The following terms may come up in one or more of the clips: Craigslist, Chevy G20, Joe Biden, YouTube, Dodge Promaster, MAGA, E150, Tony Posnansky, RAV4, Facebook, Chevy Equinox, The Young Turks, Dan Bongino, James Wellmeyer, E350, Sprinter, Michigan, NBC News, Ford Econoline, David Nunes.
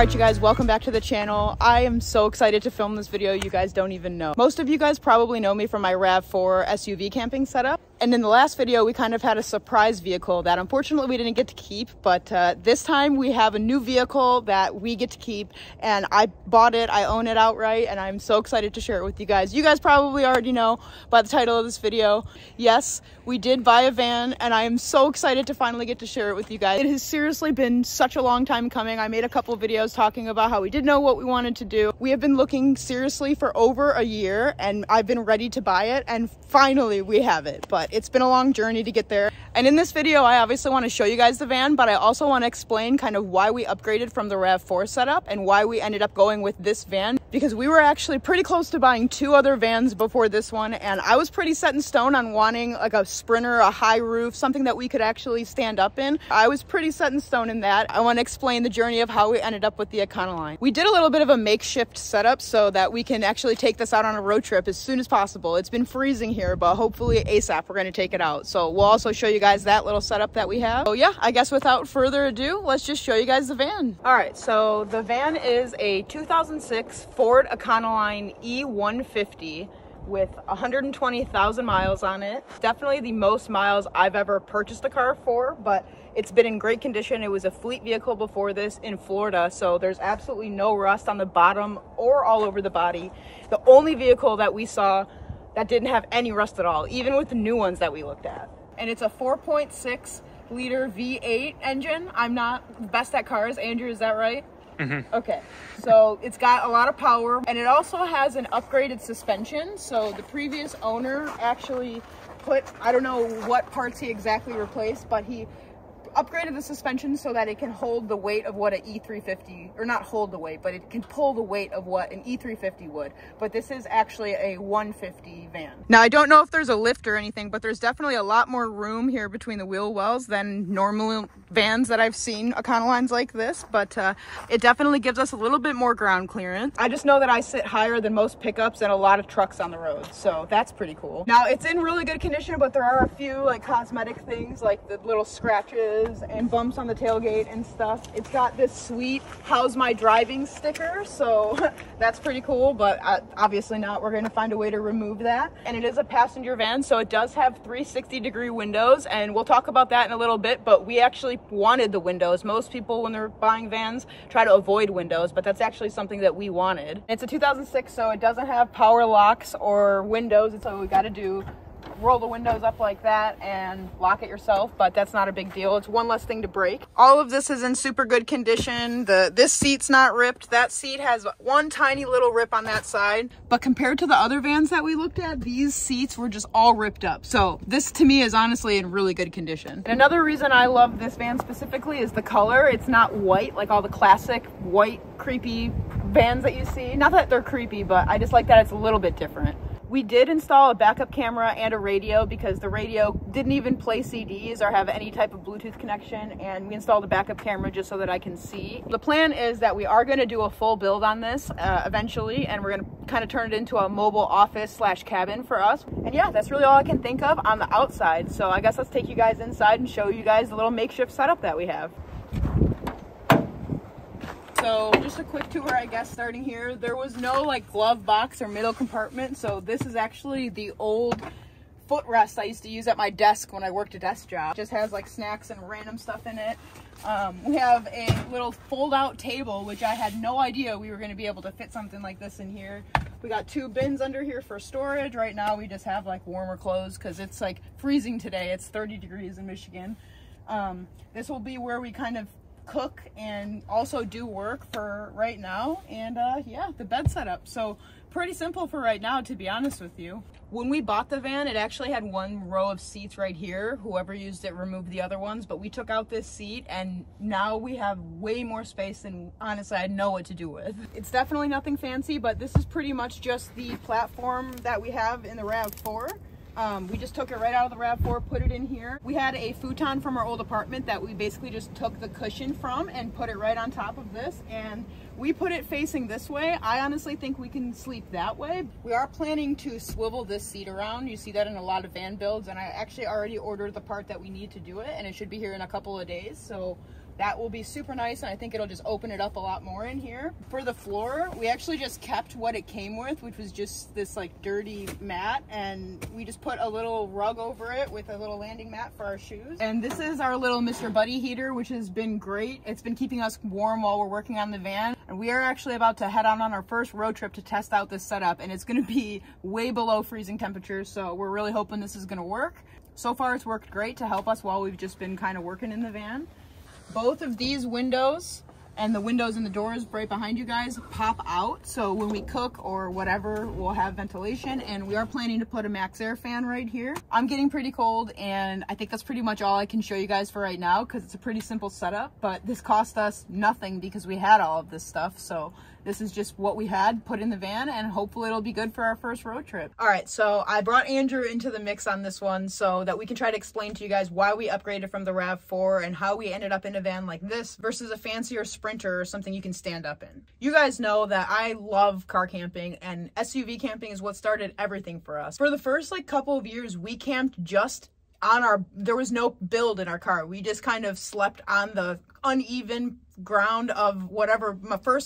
Alright you guys, welcome back to the channel. I am so excited to film this video, you guys don't even know. Most of you guys probably know me from my RAV4 SUV camping setup. And in the last video, we kind of had a surprise vehicle that unfortunately we didn't get to keep, but this time we have a new vehicle that we get to keep, and I bought it, I own it outright, and I'm so excited to share it with you guys. You guys probably already know by the title of this video. Yes, we did buy a van, and I am so excited to finally get to share it with you guys. It has seriously been such a long time coming. I made a couple of videos talking about how we didn't know what we wanted to do. We have been looking seriously for over a year, and I've been ready to buy it, and finally we have it, but it's been a long journey to get there. And in this video, I obviously want to show you guys the van, but I also want to explain kind of why we upgraded from the RAV4 setup and why we ended up going with this van, because we were actually pretty close to buying two other vans before this one, and I was pretty set in stone on wanting like a Sprinter, a high roof, something that we could actually stand up in. I was pretty set in stone in that. I want to explain the journey of how we ended up with the Econoline. We did a little bit of a makeshift setup so that we can actually take this out on a road trip as soon as possible. It's been freezing here, but hopefully ASAP we're going to take it out. So we'll also show you guys that little setup that we have. So yeah, I guess without further ado, let's just show you guys the van. All right, so the van is a 2006 Ford Econoline E150 with 120,000 miles on it. Definitely the most miles I've ever purchased a car for, but it's been in great condition. It was a fleet vehicle before this in Florida, so there's absolutely no rust on the bottom or all over the body. The only vehicle that we saw that didn't have any rust at all, even with the new ones that we looked at. And it's a 4.6 liter V8 engine. I'm not the best at cars. Andrew, is that right? Mm-hmm. Okay, so it's got a lot of power, and it also has an upgraded suspension. So the previous owner actually put, I don't know what parts he exactly replaced, but he upgraded the suspension so that it can hold the weight of what an E350, or not hold the weight, but it can pull the weight of what an E350 would. But this is actually a 150 van. Now I don't know if there's a lift or anything, but there's definitely a lot more room here between the wheel wells than normal vans that I've seen, Econolines like this, but it definitely gives us a little bit more ground clearance. I just know that I sit higher than most pickups and a lot of trucks on the road, so that's pretty cool. Now it's in really good condition, but there are a few like cosmetic things, like the little scratches and bumps on the tailgate and stuff. It's got this sweet "How's my driving" sticker, so that's pretty cool, but obviously not. We're going to find a way to remove that. And it is a passenger van, so it does have 360-degree windows, and we'll talk about that in a little bit, but we actually wanted the windows. Most people, when they're buying vans, try to avoid windows, but that's actually something that we wanted. It's a 2006, so it doesn't have power locks or windows, and so we got to do roll the windows up like that and lock it yourself, but that's not a big deal. It's one less thing to break. All of this is in super good condition. This seat's not ripped. That seat has one tiny little rip on that side, but compared to the other vans that we looked at, these seats were just all ripped up. So this to me is honestly in really good condition. And another reason I love this van specifically is the color. It's not white like all the classic white creepy vans that you see. Not that they're creepy, but I just like that it's a little bit different. We did install a backup camera and a radio because the radio didn't even play CDs or have any type of Bluetooth connection, and we installed a backup camera just so that I can see. The plan is that we are going to do a full build on this eventually, and we're going to kind of turn it into a mobile office / cabin for us. And yeah, that's really all I can think of on the outside. So I guess let's take you guys inside and show you guys the little makeshift setup that we have. So just a quick tour, I guess, starting here. There was no like glove box or middle compartment. So this is actually the old footrest I used to use at my desk when I worked a desk job. It just has like snacks and random stuff in it. We have a little fold out table, which I had no idea we were going to be able to fit something like this in here. We got two bins under here for storage. Right now we just have like warmer clothes because it's like freezing today. It's 30 degrees in Michigan. This will be where we kind of cook and also do work for right now, and yeah, the bed setup. So pretty simple for right now, to be honest with you. When we bought the van, it actually had one row of seats right here. Whoever used it removed the other ones, but we took out this seat, and now we have way more space than honestly I know what to do with. It's definitely nothing fancy, but this is pretty much just the platform that we have in the RAV4. We just took it right out of the RAV4, put it in here. We had a futon from our old apartment that we basically just took the cushion from and put it right on top of this, and we put it facing this way. I honestly think we can sleep that way. We are planning to swivel this seat around. You see that in a lot of van builds, and I actually already ordered the part that we need to do it, and it should be here in a couple of days. So That will be super nice, and I think it'll just open it up a lot more in here. For the floor, we actually just kept what it came with, which was just this like dirty mat, and we just put a little rug over it with a little landing mat for our shoes. And this is our little Mr. Buddy heater, which has been great. It's been keeping us warm while we're working on the van. And we are actually about to head on our first road trip to test out this setup, and it's gonna be way below freezing temperatures, so we're really hoping this is gonna work. So far, it's worked great to help us while we've just been kind of working in the van. Both of these windows and the windows and the doors right behind you guys pop out, so when we cook or whatever, we'll have ventilation. And we are planning to put a max air fan right here. I'm getting pretty cold, and I think that's pretty much all I can show you guys for right now because it's a pretty simple setup, but this cost us nothing because we had all of this stuff. So this is just what we had put in the van, and hopefully it'll be good for our first road trip. All right, so I brought Andrew into the mix on this one so that we can try to explain to you guys why we upgraded from the RAV4 and how we ended up in a van like this versus a fancier Sprinter or something you can stand up in. You guys know that I love car camping, and SUV camping is what started everything for us. For the first like couple of years, we camped just on our, there was no build in our car. We just kind of slept on the uneven ground of whatever,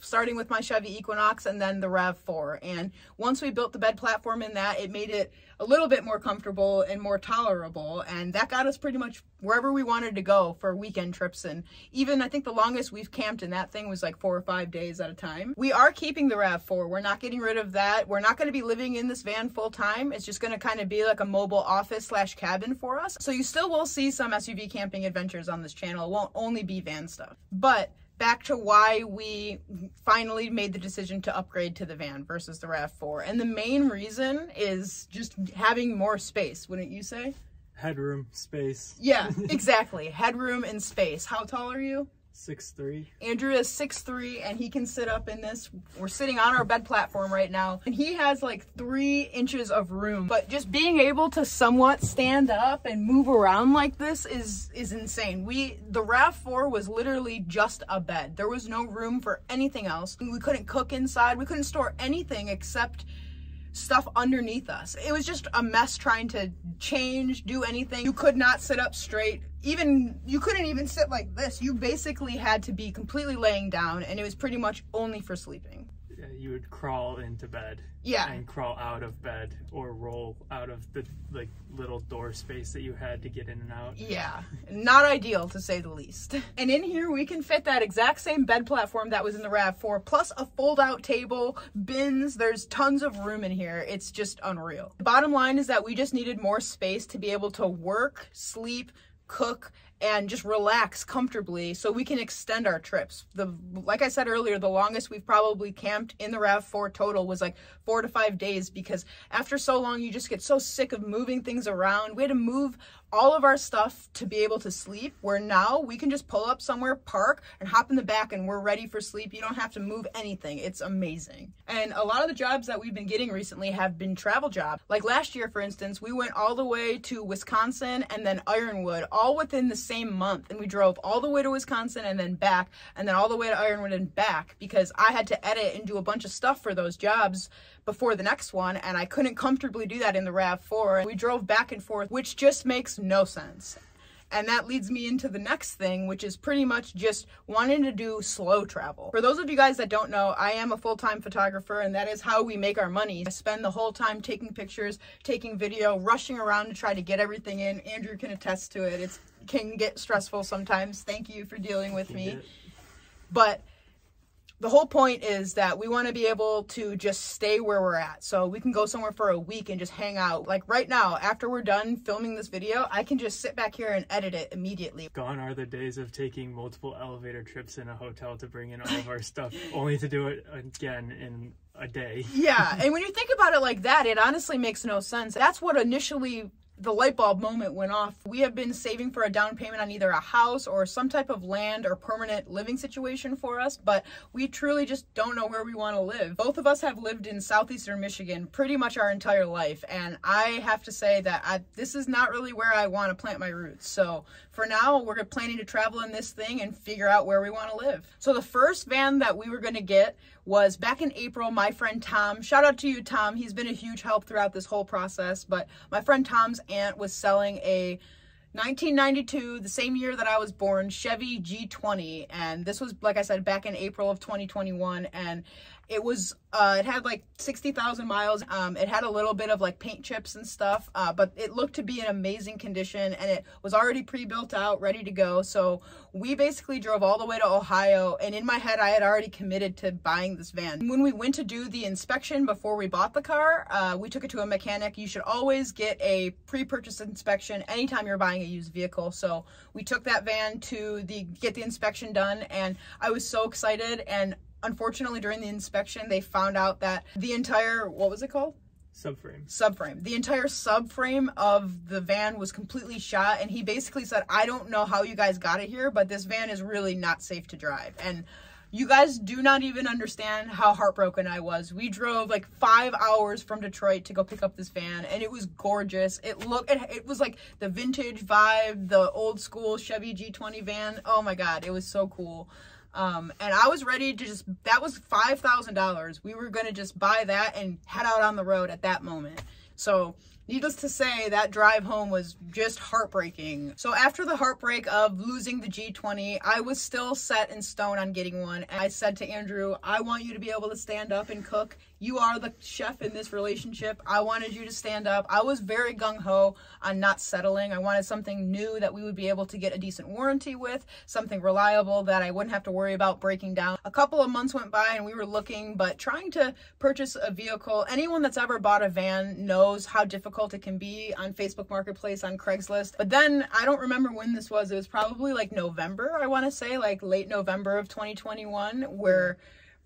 starting with my Chevy Equinox and then the RAV4. And once we built the bed platform in that, it made it a little bit more comfortable and more tolerable, and that got us pretty much wherever we wanted to go for weekend trips. And even I think the longest we've camped in that thing was like 4 or 5 days at a time. We are keeping the RAV4. We're not getting rid of that. We're not going to be living in this van full time. It's just going to kind of be like a mobile office slash cabin for us. So you still will see some SUV camping adventures on this channel. It won't only be van stuff. But back to why we finally made the decision to upgrade to the van versus the RAV4. And the main reason is just having more space, wouldn't you say? Headroom, space. Yeah, exactly. Headroom and space. How tall are you? 6'3". Andrew is 6'3", and he can sit up in this. We're sitting on our bed platform right now, and he has like 3 inches of room. But just being able to somewhat stand up and move around like this is insane. The RAV4 was literally just a bed. There was no room for anything else. We couldn't cook inside. We couldn't store anything except stuff underneath us. It was just a mess trying to change, do anything. You could not sit up straight. Even you couldn't even sit like this. You basically had to be completely laying down, and it was pretty much only for sleeping. You would crawl into bed, yeah, and crawl out of bed, or roll out of the like little door space that you had to get in and out. Yeah, not ideal to say the least. And in here we can fit that exact same bed platform that was in the RAV4, plus a fold-out table, bins. There's tons of room in here. It's just unreal. The bottom line is that we just needed more space to be able to work, sleep, cook, and just relax comfortably so we can extend our trips. Like I said earlier, the longest we've probably camped in the RAV4 total was like 4 to 5 days, because after so long you just get so sick of moving things around. We had to move all of our stuff to be able to sleep, where now we can just pull up somewhere, park, and hop in the back, and we're ready for sleep. You don't have to move anything. It's amazing. And a lot of the jobs that we've been getting recently have been travel jobs. Like last year, for instance, we went all the way to Wisconsin and then Ironwood, all within the same month. And we drove all the way to Wisconsin and then back, and then all the way to Ironwood and back, because I had to edit and do a bunch of stuff for those jobs before the next one, and I couldn't comfortably do that in the RAV4. And we drove back and forth, which just makes no sense. And that leads me into the next thing, which is pretty much just wanting to do slow travel. For those of you guys that don't know, I am a full-time photographer, and that is how we make our money. I spend the whole time taking pictures, taking video, rushing around to try to get everything in. Andrew can attest to it. It can get stressful sometimes. Thank you for dealing with me. But the whole point is that we want to be able to just stay where we're at. So we can go somewhere for a week and just hang out. Like right now, after we're done filming this video, I can just sit back here and edit it immediately. Gone are the days of taking multiple elevator trips in a hotel to bring in all of our stuff, only to do it again in a day. Yeah, and when you think about it like that, it honestly makes no sense. That's what initially the light bulb moment went off. We have been saving for a down payment on either a house or some type of land or permanent living situation for us, but we truly just don't know where we want to live. Both of us have lived in southeastern Michigan pretty much our entire life, and I have to say that this is not really where I want to plant my roots. So for now, we're planning to travel in this thing and figure out where we want to live. So the first van that we were going to get was back in April. My friend Tom, shout out to you, Tom. He's been a huge help throughout this whole process, but my friend Tom's aunt was selling a 1992, the same year that I was born, Chevy G20, and this was, like I said, back in April of 2021, and it was, it had like 60,000 miles. It had a little bit of like paint chips and stuff, but it looked to be in amazing condition, and it was already pre-built out, ready to go. So we basically drove all the way to Ohio, and in my head, I had already committed to buying this van. When we went to do the inspection before we bought the car, we took it to a mechanic. You should always get a pre-purchase inspection anytime you're buying a used vehicle. So we took that van to get the inspection done, and I was so excited. And unfortunately, during the inspection, they found out that the entire, what was it called? Subframe. Subframe. The entire subframe of the van was completely shot, and he basically said, I don't know how you guys got it here, but this van is really not safe to drive. And you guys do not even understand how heartbroken I was. We drove like 5 hours from Detroit to go pick up this van, and it was gorgeous. It was like the vintage vibe, the old school Chevy G20 van. Oh my God, it was so cool. And I was ready to just, that was $5,000. We were going to just buy that and head out on the road at that moment. So needless to say, that drive home was just heartbreaking. So after the heartbreak of losing the G20, I was still set in stone on getting one. And I said to Andrew, I want you to be able to stand up and cook. You are the chef in this relationship. I wanted you to stand up. I was very gung-ho on not settling. I wanted something new that we would be able to get a decent warranty with, something reliable that I wouldn't have to worry about breaking down. A couple of months went by and we were looking, but trying to purchase a vehicle, anyone that's ever bought a van knows how difficult it can be on Facebook Marketplace, on Craigslist. But then, I don't remember when this was. It was probably like November, I want to say, like late November of 2021, where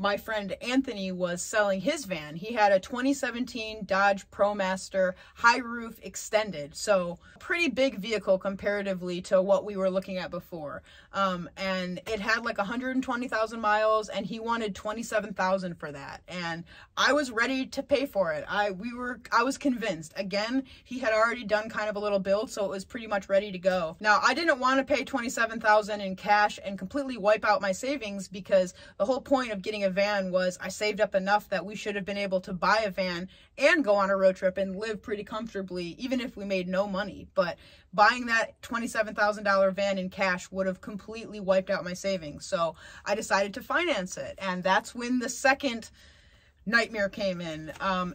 my friend Anthony was selling his van. He had a 2017 Dodge Promaster high roof extended. So pretty big vehicle comparatively to what we were looking at before. And it had like 120,000 miles, and he wanted 27,000 for that. And I was ready to pay for it. I was convinced. Again, he had already done kind of a little build, so it was pretty much ready to go. Now, I didn't want to pay 27,000 in cash and completely wipe out my savings, because the whole point of getting a van was I saved up enough that we should have been able to buy a van and go on a road trip and live pretty comfortably, even if we made no money. But buying that $27,000 van in cash would have completely wiped out my savings. So I decided to finance it. And that's when the second nightmare came in.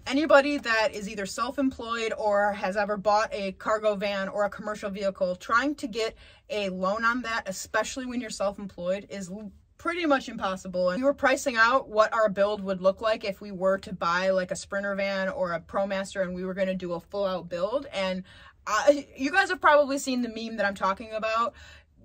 Anybody that is either self-employed or has ever bought a cargo van or a commercial vehicle, trying to get a loan on that, especially when you're self-employed, is pretty much impossible. And we were pricing out what our build would look like if we were to buy like a Sprinter van or a Promaster, and we were going to do a full out build. And you guys have probably seen the meme that I'm talking about,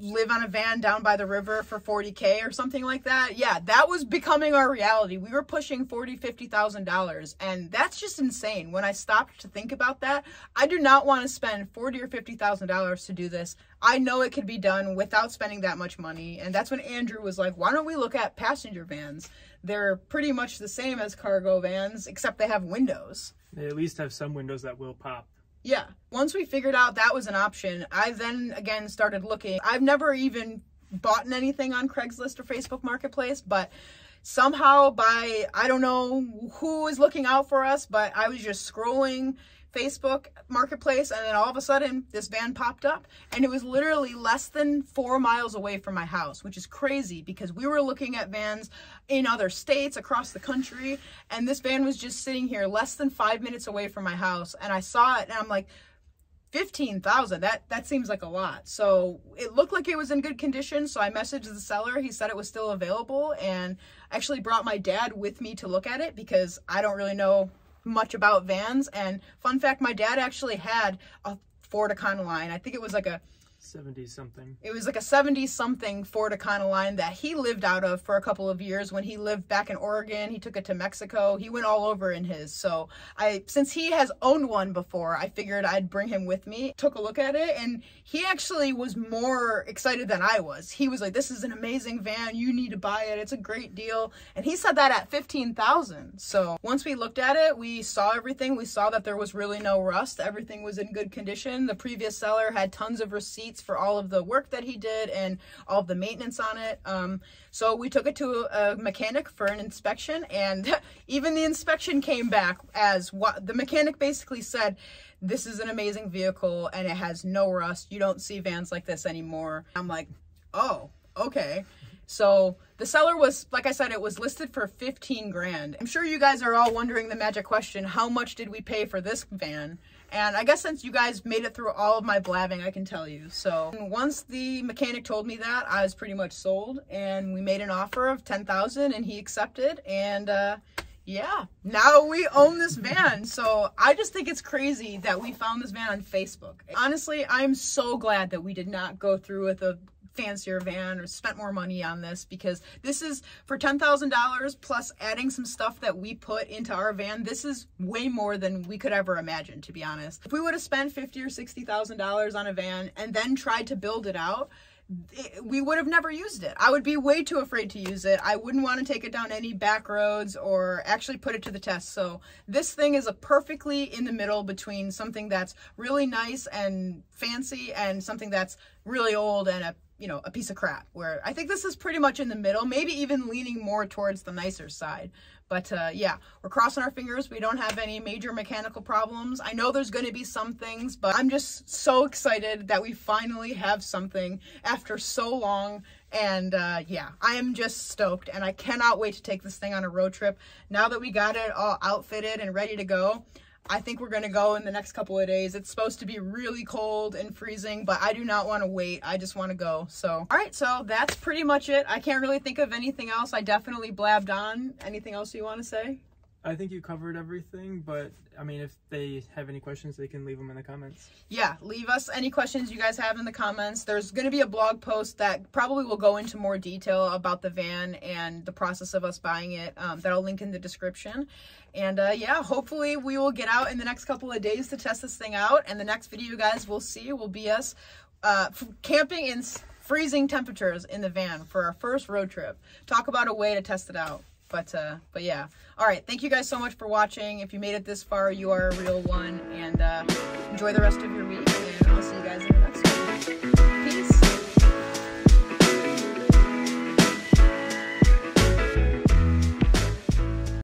live on a van down by the river for 40K or something like that. Yeah, that was becoming our reality. We were pushing $40,000 to $50,000, and that's just insane. When I stopped to think about that, I do not want to spend $40,000 or $50,000 to do this. I know it could be done without spending that much money. And that's when Andrew was like, why don't we look at passenger vans? They're pretty much the same as cargo vans, except they have windows. They at least have some windows that will pop. Yeah. Once we figured out that was an option, I then again started looking. I've never even bought anything on Craigslist or Facebook Marketplace, but somehow by, I don't know who is looking out for us, but I was just scrolling Facebook Marketplace, and then all of a sudden this van popped up, and it was literally less than 4 miles away from my house, which is crazy because we were looking at vans in other states across the country, and this van was just sitting here less than 5 minutes away from my house. And I saw it and I'm like, 15,000, that seems like a lot. So it looked like it was in good condition. So I messaged the seller. He said it was still available, and actually brought my dad with me to look at it because I don't really know much about vans. And fun fact, my dad actually had a Ford Econoline. I think it was like a 70 something. It was like a 70 something Ford Econoline that he lived out of for a couple of years when he lived back in Oregon. He took it to Mexico. He went all over in his. So since he has owned one before, I figured I'd bring him with me. Took a look at it, and he actually was more excited than I was. He was like, this is an amazing van. You need to buy it. It's a great deal. And he said that at $15,000. So once we looked at it, we saw everything. We saw that there was really no rust. Everything was in good condition. The previous seller had tons of receipts. receipts for all of the work that he did and all of the maintenance on it. So we took it to a mechanic for an inspection, and even the inspection came back as what the mechanic basically said: this is an amazing vehicle and it has no rust. You don't see vans like this anymore. I'm like, oh, okay. So the seller was, like I said, it was listed for 15 grand. I'm sure you guys are all wondering the magic question: how much did we pay for this van? And I guess since you guys made it through all of my blabbing, I can tell you. So once the mechanic told me that, I was pretty much sold, and we made an offer of $10,000 and he accepted. And yeah, now we own this van. So I just think it's crazy that we found this van on Facebook. Honestly, I'm so glad that we did not go through with a fancier van or spent more money on this, because this is, for $10,000 plus adding some stuff that we put into our van, this is way more than we could ever imagine, to be honest. If we would have spent $50,000 or $60,000 on a van and then tried to build it out, we would have never used it. I would be way too afraid to use it. I wouldn't want to take it down any back roads or actually put it to the test. So this thing is a perfectly in the middle between something that's really nice and fancy and something that's really old and a, you know, a piece of crap, where I think this is pretty much in the middle, maybe even leaning more towards the nicer side. But yeah, we're crossing our fingers. We don't have any major mechanical problems. I know there's going to be some things, but I'm just so excited that we finally have something after so long. And yeah, I am just stoked, and I cannot wait to take this thing on a road trip. Now that we got it all outfitted and ready to go, I think we're gonna go in the next couple of days. It's supposed to be really cold and freezing, but I do not want to wait. I just want to go. So, all right, so that's pretty much it. I can't really think of anything else. I definitely blabbed on. Anything else you want to say? I think you covered everything, but I mean, if they have any questions, they can leave them in the comments. Yeah, leave us any questions you guys have in the comments. There's going to be a blog post that probably will go into more detail about the van and the process of us buying it. That I'll link in the description. And yeah, hopefully we will get out in the next couple of days to test this thing out. And the next video you guys will see will be us camping in freezing temperatures in the van for our first road trip. Talk about a way to test it out. But yeah. All right. Thank you guys so much for watching. If you made it this far, you are a real one, and enjoy the rest of your week, and I'll see you guys again.